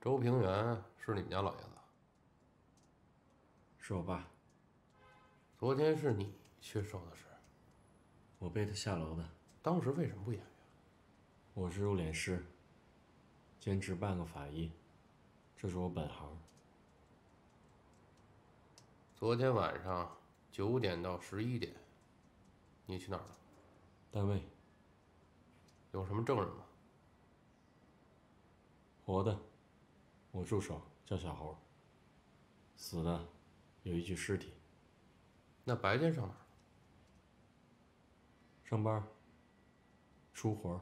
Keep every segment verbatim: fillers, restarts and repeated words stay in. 周平原是你们家老爷子？是我爸。昨天是你缺少的事，我背他下楼的。当时为什么不演员？我是入殓师，兼职半个法医，这是我本行。昨天晚上九点到十一点，你去哪儿了？单位。有什么证人吗？活的。 我助手叫小猴，死的有一具尸体。那白天上哪儿了？上班，出活，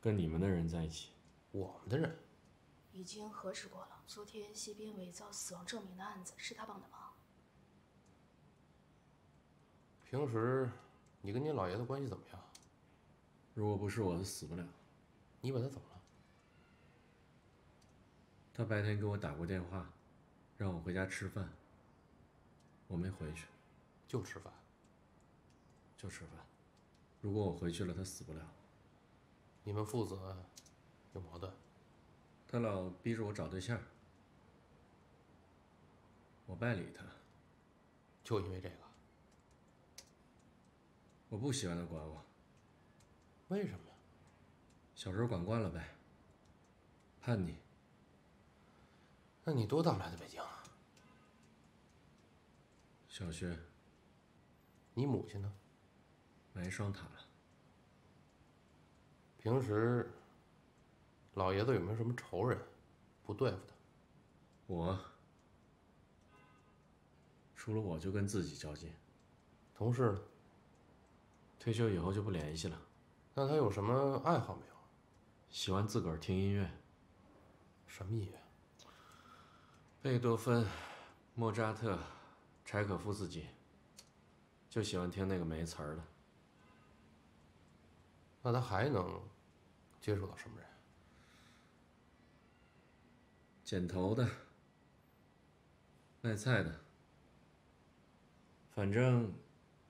跟你们的人在一起。我们的人已经核实过了。昨天谢斌伪造死亡证明的案子是他帮的忙。平时你跟你老爷子关系怎么样？如果不是我，他死不了。你把他怎么了？ 他白天给我打过电话，让我回家吃饭。我没回去，就吃饭，就吃饭。如果我回去了，他死不了。你们父子有矛盾？他老逼着我找对象，我败理他。就因为这个，我不喜欢他管我。为什么呀？小时候管惯了呗，叛逆。 那你多大来的北京啊？小学。你母亲呢？买双塔了。平时，老爷子有没有什么仇人，不对付他？我，除了我就跟自己较劲。同事呢？退休以后就不联系了。那他有什么爱好没有？喜欢自个儿听音乐。什么音乐？ 贝多芬、莫扎特、柴可夫斯基，就喜欢听那个没词儿的。那他还能接触到什么人？剪头的、卖菜的，反正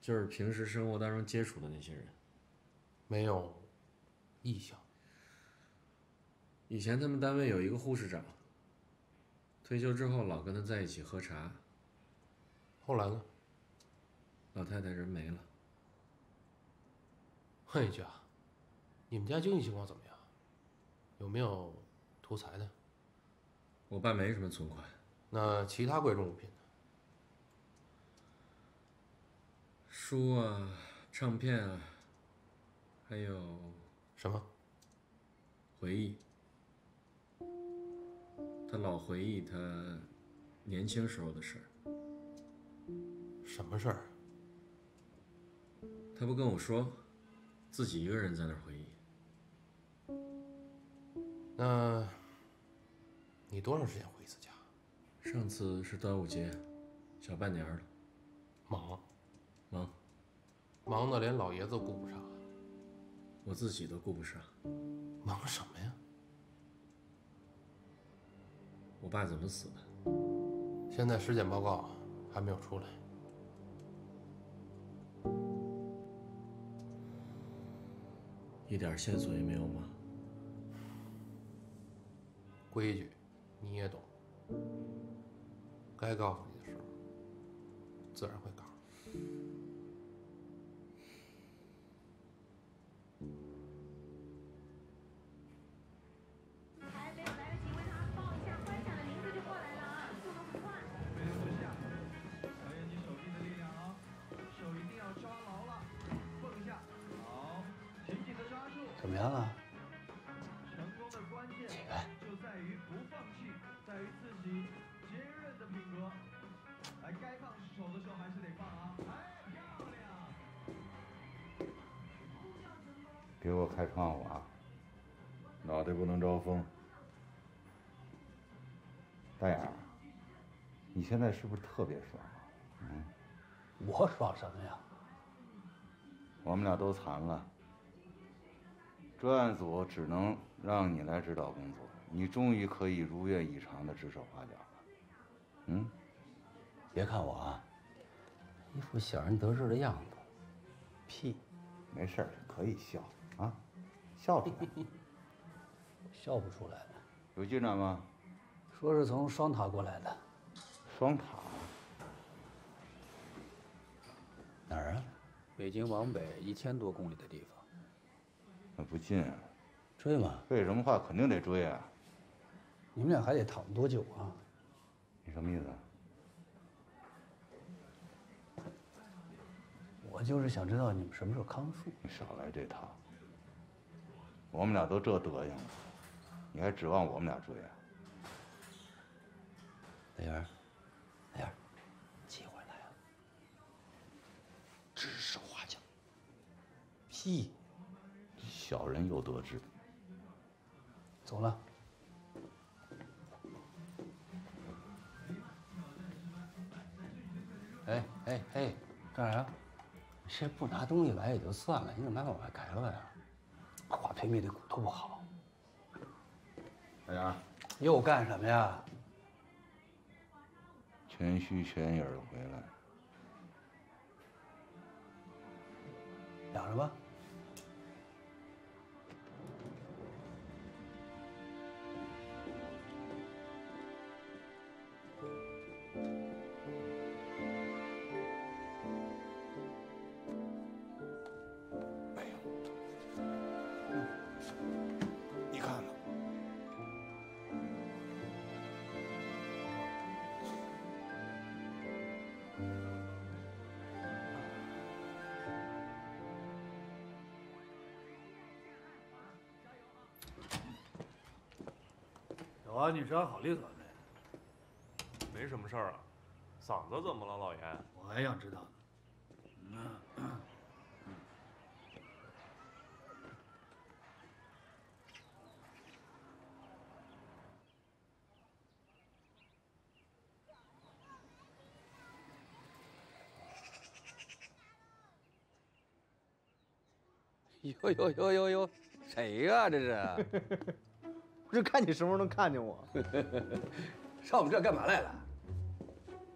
就是平时生活当中接触的那些人。没有异象。以前他们单位有一个护士长。 退休之后老跟他在一起喝茶。后来呢？老太太人没了。问一句啊，你们家经济情况怎么样？有没有图财的？我爸没什么存款。那其他贵重物品呢？书啊，唱片啊，还有什么？回忆。 他老回忆他年轻时候的事儿，什么事儿？他不跟我说，自己一个人在那儿回忆。那，你多长时间回一次家？上次是端午节，小半年了。忙，忙，忙的连老爷子顾不上，我自己都顾不上。忙什么呀？ 我爸怎么死的？现在尸检报告还没有出来。一点线索也没有吗？规矩，你也懂。该告诉你的时候，自然会告诉你。 怎么样了？成功的关键就在于不放弃，在于自己坚韧的品格。哎，该放手的时候还是得放啊！哎，漂亮！给我开窗户啊！脑袋不能招风。大眼，你现在是不是特别爽啊？嗯。我爽什么呀？我们俩都残了。专案组只能让你来指导工作，你终于可以如愿以偿的指手画脚了。嗯，别看我啊，一副小人得志的样子，屁，没事儿可以笑啊，笑出来。笑不出来了。有进展吗？说是从双塔过来的。双塔？哪儿啊？北京往北一千多公里的地方。 那不近啊，追嘛？为什么话肯定得追啊！你们俩还得躺多久啊？你什么意思啊？我就是想知道你们什么时候康复。你少来这套！我们俩都这德行了，你还指望我们俩追啊？大元，大元，气回来啊！指手画脚，屁！ 小人又得志，走了。哎哎哎，干啥？谁不拿东西来也就算了，你怎么还往外开了呀？华培密的骨头不好。大元，又干什么呀？全虚全影的回来，养着吧。 啊，你伤好利索呗，没什么事儿啊。嗓子怎么了，老严？我还想知道呢。呦呦呦呦呦，谁呀、啊、这是？不是看你什么时候能看见我，上我们这干嘛来了？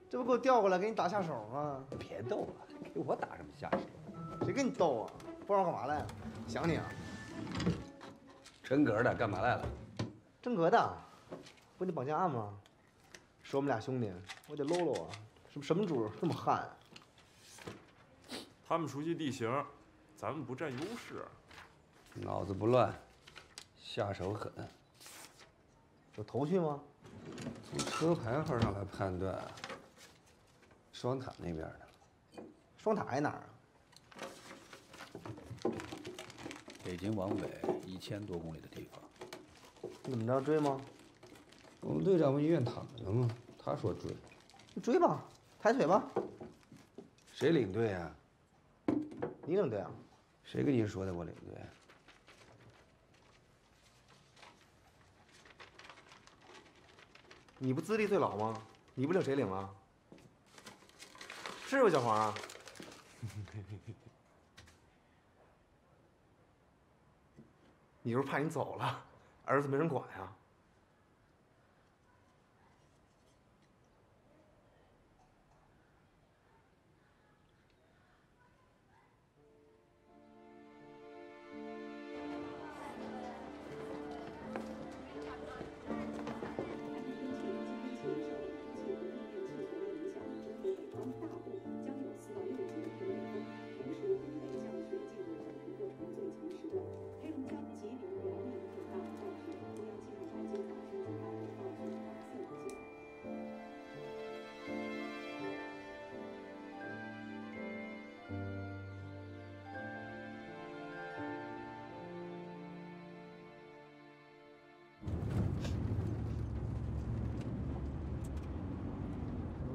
这不给我调过来给你打下手吗？别逗了，给我打什么下手？谁跟你逗啊？不知道干嘛来了？想你啊！真格的干嘛来了？真格的，不你绑架案吗？说我们俩兄弟，我得搂搂啊！什么什么主这么悍、啊？他们熟悉地形，咱们不占优势。脑子不乱，下手狠。 有头绪吗？从车牌号上来判断，双塔那边的。双塔在哪儿啊？北京往北一千多公里的地方。你怎么着追吗？我们队长不医院躺着吗？他说追，你追吧，抬腿吧。谁领队啊？你领队啊？谁跟你说的我领队？ 你不资历最老吗？你不领谁领啊？是不是小黄啊？你是不是怕你走了，儿子没人管呀？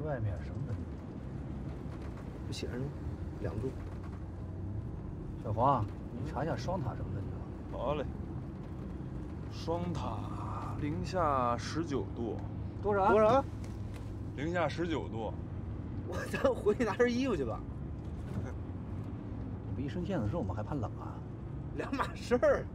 外面什么的，不写着呢，两度。小黄，你查一下双塔什么的情况。好嘞。双塔零下十九度。多少？多少？零下十九度。我咱回去拿身衣服去吧。你不一声线的时候，我们还怕冷啊？两码事儿。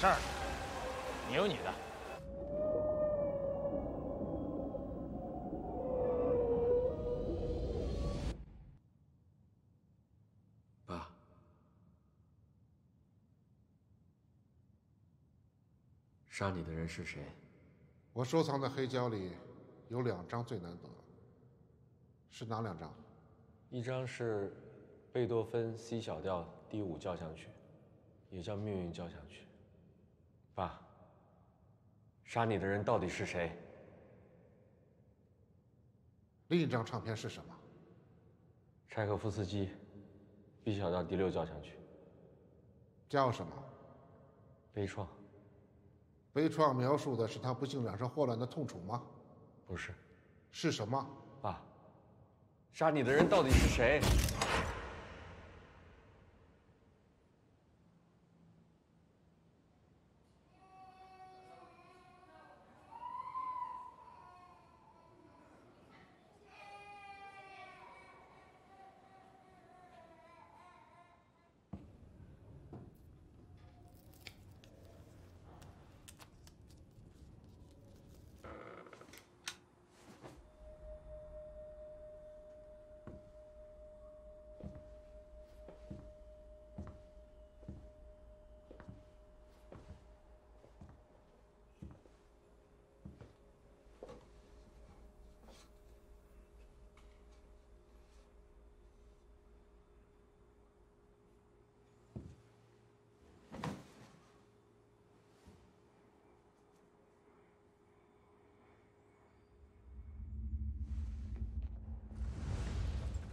事儿，你有你的。 杀你的人是谁？我收藏的黑胶里有两张最难得，是哪两张？一张是贝多芬 C 小调第五交响曲，也叫命运交响曲。爸，杀你的人到底是谁？另一张唱片是什么？柴可夫斯基 B 小调第六交响曲，叫什么？悲怆。 悲怆描述的是他不幸染上霍乱的痛楚吗？不是，是什么？爸，杀你的人到底是谁？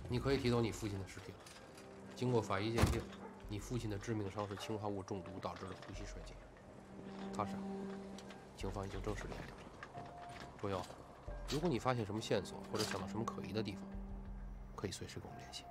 你可以提到你父亲的尸体了。经过法医鉴定，你父亲的致命伤是氰化物中毒导致的呼吸衰竭。他杀，警方已经正式立案了。若要，如果你发现什么线索或者想到什么可疑的地方，可以随时跟我们联系。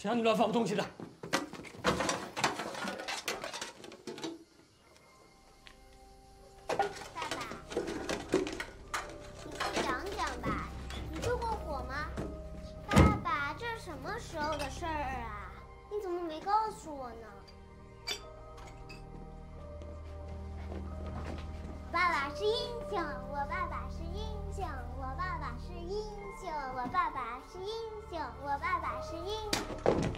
谁让你乱放我东西的？爸爸，告诉我呢？爸爸是英雄，我爸爸是英雄，我爸爸是英雄，我爸爸是英雄，我爸爸是英雄。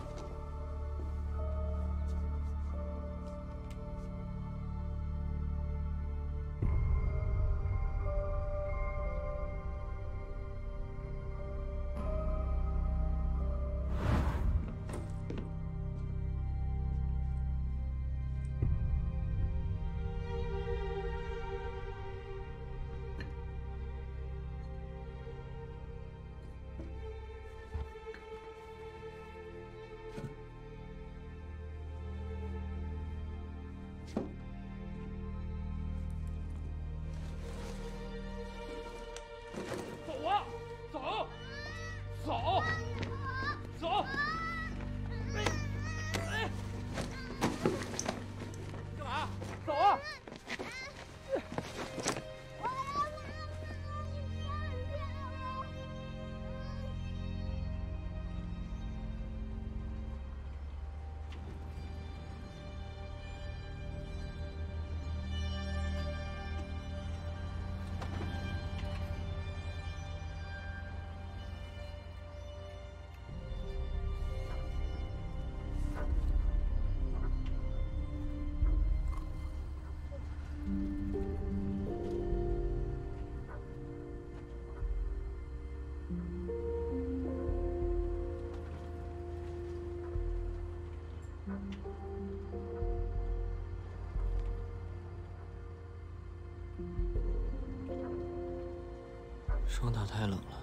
双塔太冷了，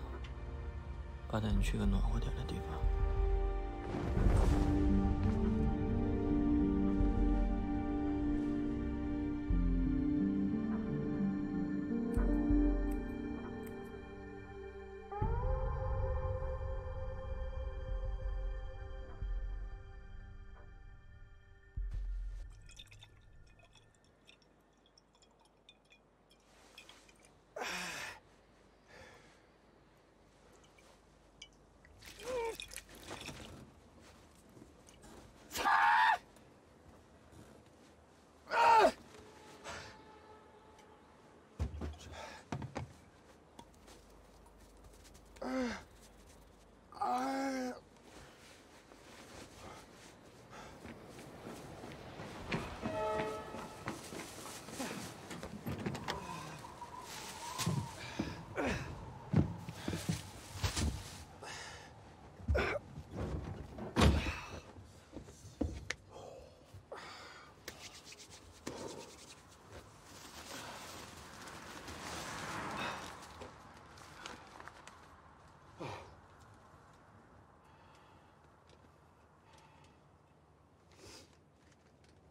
爸带你去个暖和点的地方。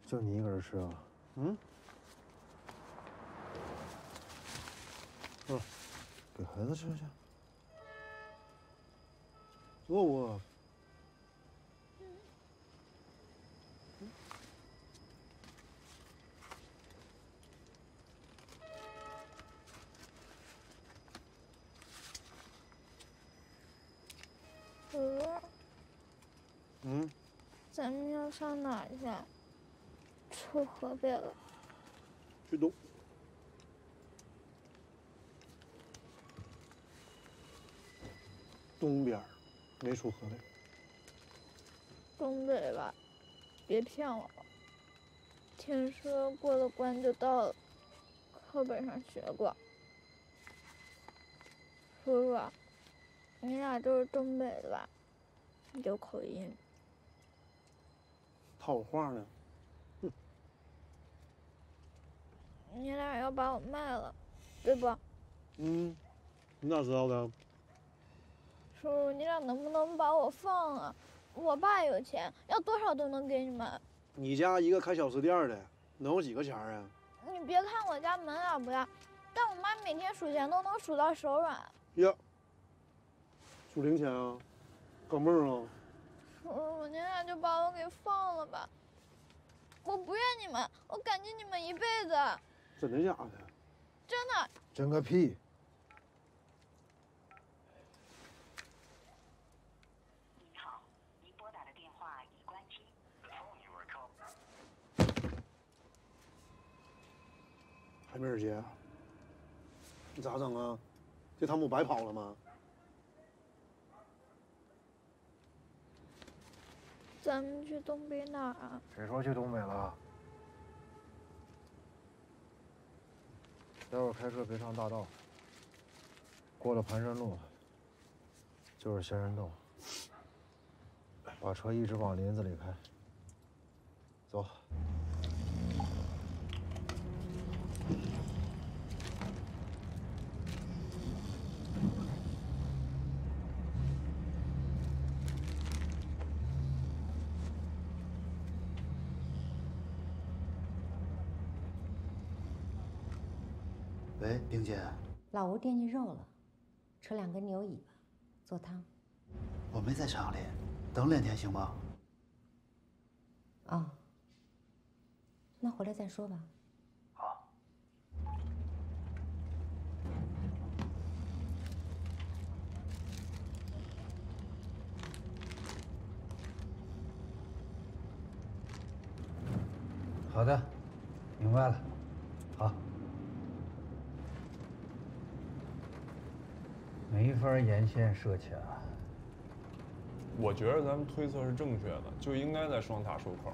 就你一个人吃啊？嗯。嗯，给孩子吃去。我我。嗯。嗯。嗯。咱们要上哪儿去？ 去河北了，去东。东边，没出河北。东北吧，别骗我了。听说过了关就到了，课本上学过。叔叔，你俩都是东北的吧？有口音。套话呢？ 你俩要把我卖了，对不？嗯，你哪知道的？叔叔，你俩能不能把我放了？我爸有钱，要多少都能给你们。你家一个开小吃店的，能有几个钱啊？你别看我家门脸不大，但我妈每天数钱都能数到手软。呀，数零钱啊？搞梦啊？叔叔，你俩就把我给放了吧！我不怨你们，我感激你们一辈子。 真的假的？真的。真个屁！你好，您拨打的电话已关机。服务哎，梅尔姐，你咋整啊？这趟不白跑了吗？咱们去东北哪儿啊？谁说去东北了？待会儿开车别上大道，过了盘山路就是仙人洞，把车一直往林子里开。走。 喂，冰姐，老吴惦记肉了，扯两根牛尾巴做汤。我没在厂里，等两天行吗？哦，那回来再说吧。好。好的，明白了。好。 没法沿线设卡，我觉得咱们推测是正确的，就应该在双塔收口。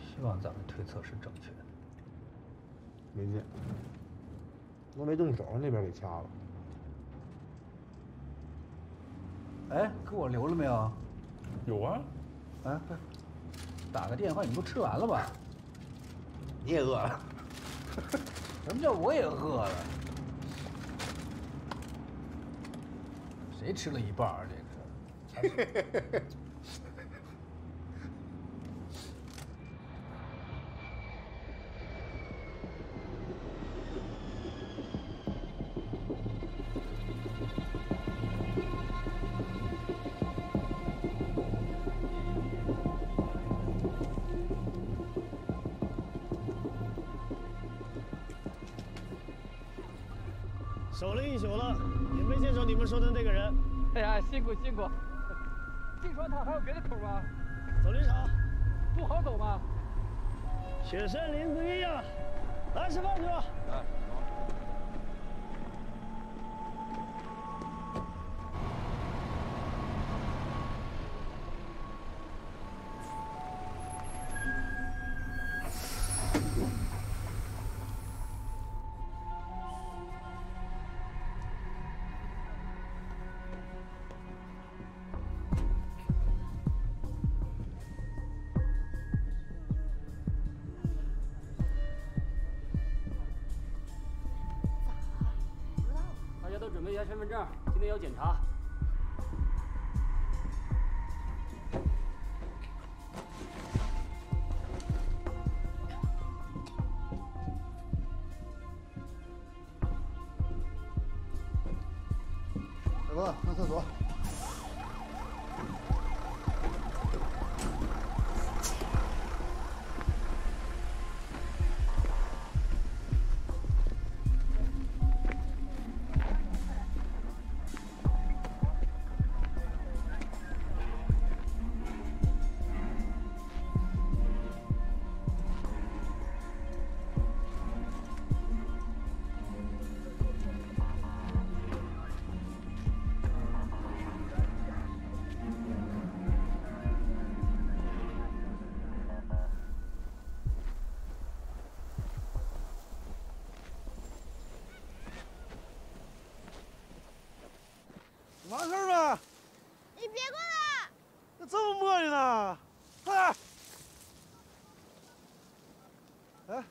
希望咱们推测是正确的。没见，我没动手，那边给掐了。哎，给我留了没有？有啊。哎，打个电话，你不吃完了吧？你也饿了？什么叫我也饿了？ 谁吃了一半啊？这个，守了一宿了。 没见着你们说的那个人，哎呀，辛苦辛苦！进双塔还有别的口吗？走林场，不好走吗？雪山林不一样，来吃饭去吧。来，走。 身份证今天要检查。大哥，上厕所。 完事儿呗！你别过来！那这么磨叽呢？快点！哎，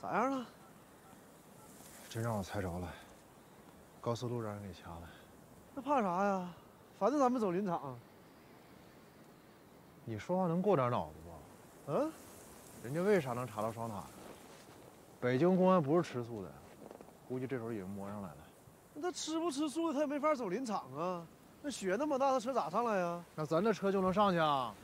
咋样了？真让我猜着了，高速路让人给掐了。那怕啥呀？反正咱们走林场。你说话能过点脑子吗？嗯？人家为啥能查到双塔呀？北京公安不是吃素的。 估计这手已经摸上来了。那他吃不吃素的，他也没法走林场啊。那雪那么大，他车咋上来呀、啊？那咱的车就能上去啊？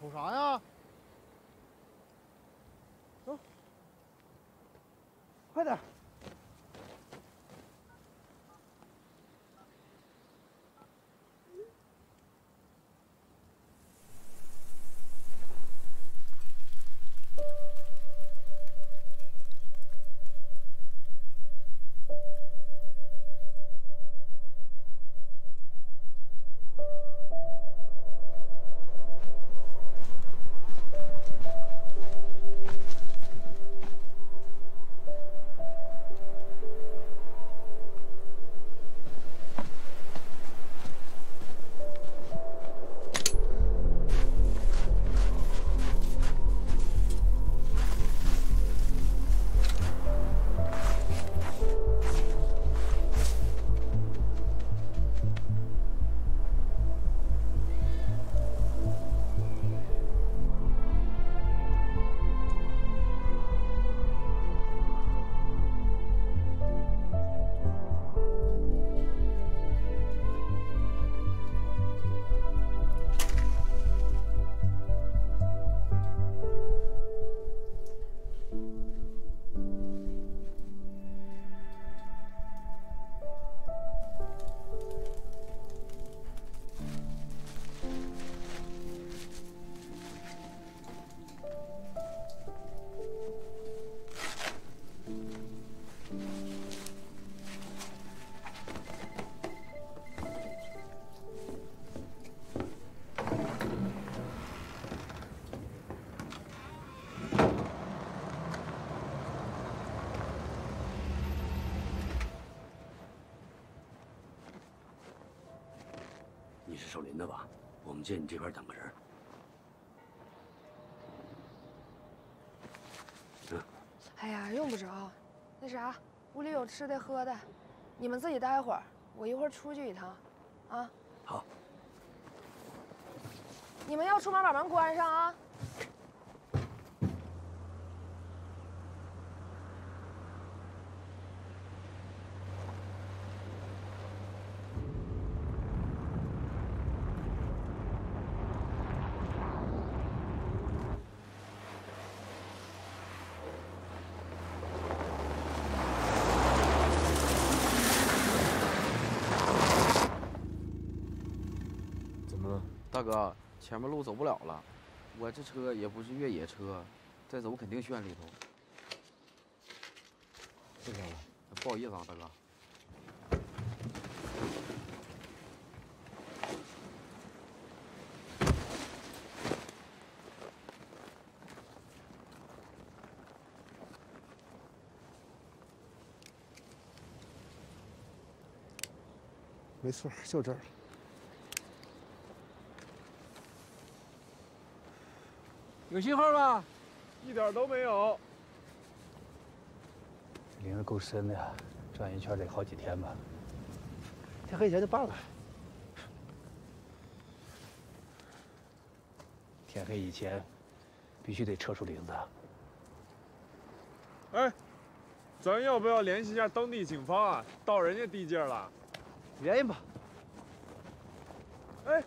瞅啥呀？走，快点！你是守林的吧？我们借你这边等个人。嗯。哎呀，用不着。那啥，屋里有吃的喝的，你们自己待会儿，我一会儿出去一趟，啊。好。你们要出门把门关上啊。 大哥，前面路走不了了，我这车也不是越野车，再走肯定炫里头。这样了，不好意思啊，大哥。没错，就这儿了。 有信号吧？一点都没有。林子够深的呀，转一圈得好几天吧。天黑前就办了。天黑以前，必须得撤出林子。哎，咱要不要联系一下当地警方啊？到人家地界了，联系吧。哎。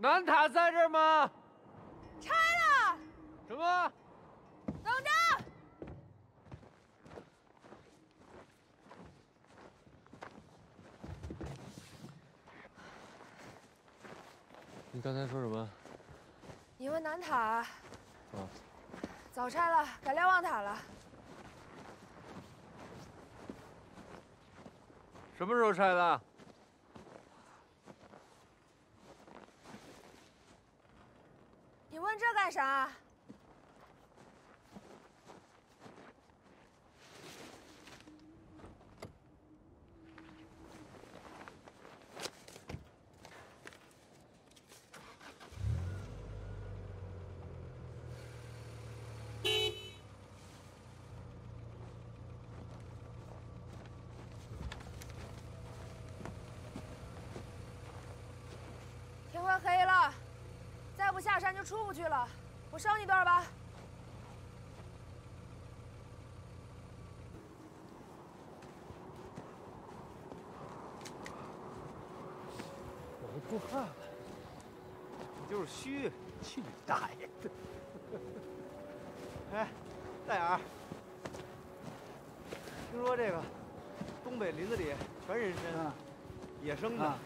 南塔在这儿吗？拆了。什么？等着。你刚才说什么？你问南塔。啊。早拆了，改瞭望塔了。什么时候拆的？ 干啥？天快黑了，再不下山就出不去了。 我捎你段吧。我都出汗了。就是虚，去你大爷的！哎，大眼儿，听说这个东北林子里全人参，啊、野生的，啊、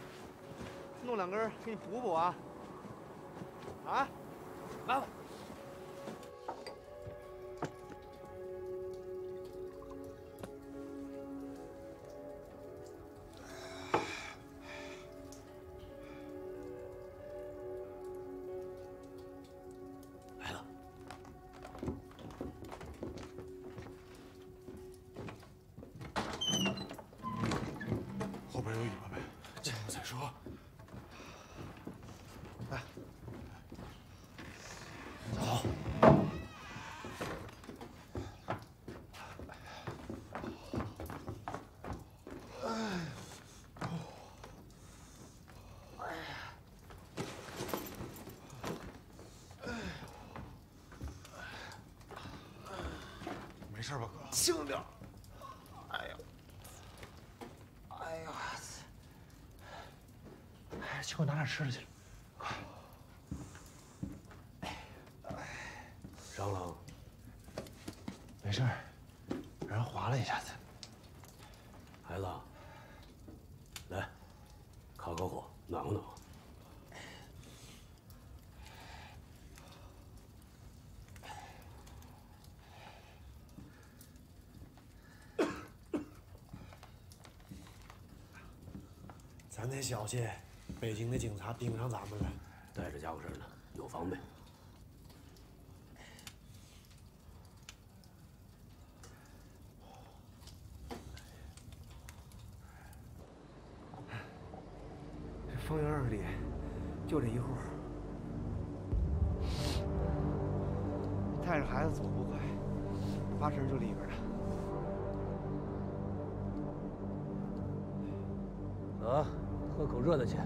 弄两根给你补补啊！啊，来吧。 没事吧，哥？轻点。哎呀，哎呀，哎，去给我拿点吃的去，快！哎，饶冷，没事，让人划了一下子。孩子，来，烤烤火，暖和暖和。 咱得小心，北京的警察盯上咱们了。带着家伙事呢，有防备。这方圆二十里，就这一户。带着孩子走不快，八成就里边了。 啊，喝口热的去。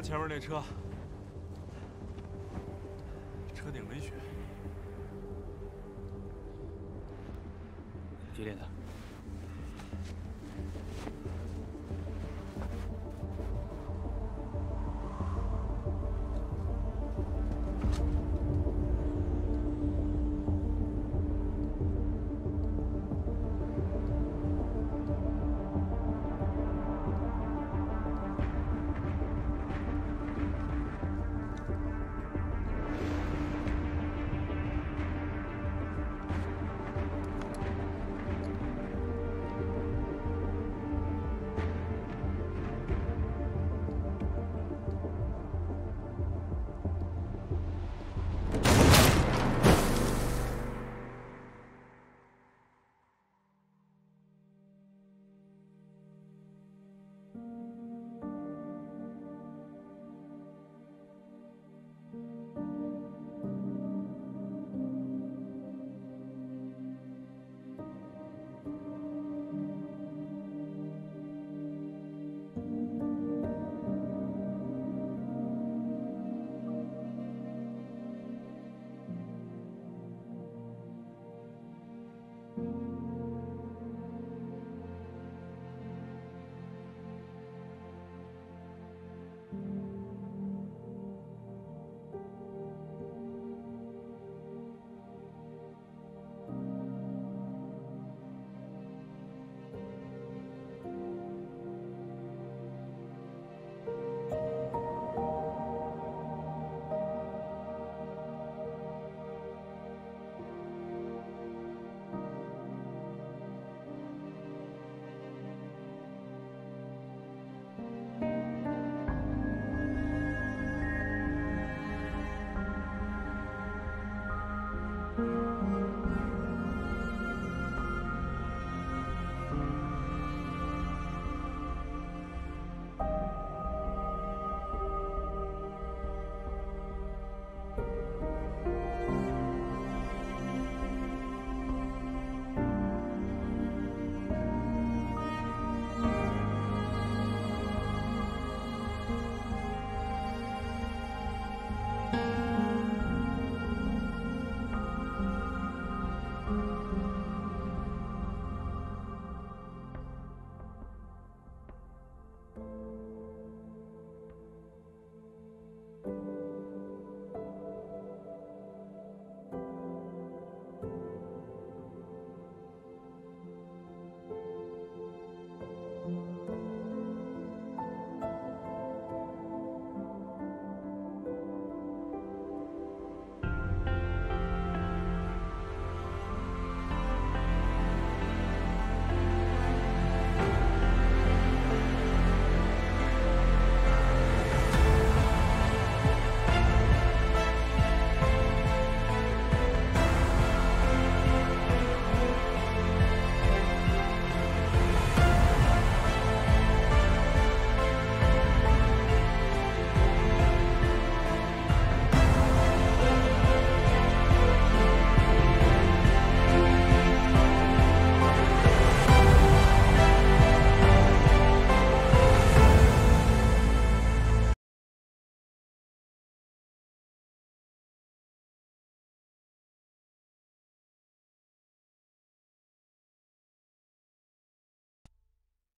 前面那车，车顶没血。激烈的。